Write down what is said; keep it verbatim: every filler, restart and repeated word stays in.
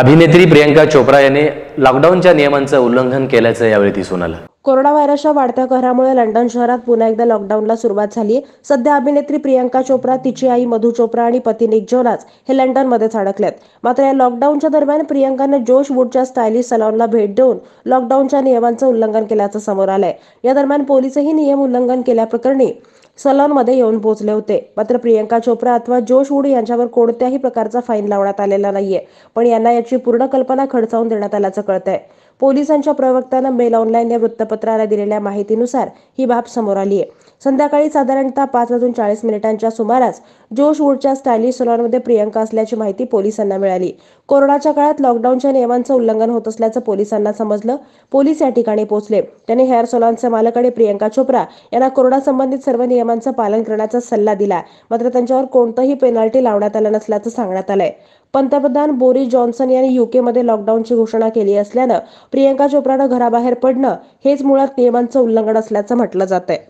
अभिनेत्री प्रियंका चोप्रा यांनी लॉकडाऊनच्या नियमांचं उल्लंघन केल्याचं यावेळी दिसून आलं। कोरोना व्हायरसच्या वाढत्या कहरामुळे लंडन शहरात पुन्हा एकदा लॉकडाऊनला सुरुवात झाली आहे। सध्या अभिनेत्री प्रियंका चोप्रा, तिची आई मधु चोप्रा आणि पती निक जोनास हे लंडनमध्येच अडकलेत। मात्र या लॉकडाऊनच्या दरम्यान प्रियंकाने जोश वुडच्या स्टायलिश सलॉनला भेट देऊन लॉकडाऊनच्या नियमांचं उल्लंघन केल्याचं समोर आलंय। या दरम्यान पोलिसही नियम उल्लंघन केल्याप्रकरणी सलॉन मध्ये येऊन पोहोचले होते। मात्र प्रियंका चोप्रा अथवा जोश वुड यांच्यावर कोणत्याही प्रकारचा फाईन लावण्यात आलेला नाहीये, पण यांना याची पूर्ण कल्पना खडसावून देण्यात आल्याचं कळतंय। पोलिसांच्या प्रवक्त्यानं मेल ऑनलाईन या वृत्तपत्राला दिलेल्या माहितीनुसार ही बाब समोर आली आहे। संध्याकाळी साधारणतः पाच वाजून चाळीस मिनिटांच्या सुमारास जोश वुडच्या स्टायलिश सलॉनमध्ये प्रियंका असल्याची माहिती पोलिसांना मिळाली। कोरोनाच्या काळात लॉकडाऊनच्या नियमांचं उल्लंघन होत असल्याचं पोलिसांना समजलं। पोलीस या ठिकाणी पोहोचले। त्यांनी हेअर सलॉनचे मालक आणि प्रियंका चोप्रा यांना कोरोना संबंधित सर्व नियमांचं पालन करण्याचा सल्ला दिला, मात्र त्यांच्यावर कोणतीही पेनल्टी लावण्यात आली नसल्याचं सांगण्यात आलंय। पंतप्रधान बोरिस जॉन्सन यांनी युकेमध्ये लॉकडाऊनची घोषणा केली असल्यानं प्रियंका चोप्रानं घराबाहेर पडणं हेच मुळात नियमांचं उल्लंघन असल्याचं म्हटलं जातंय।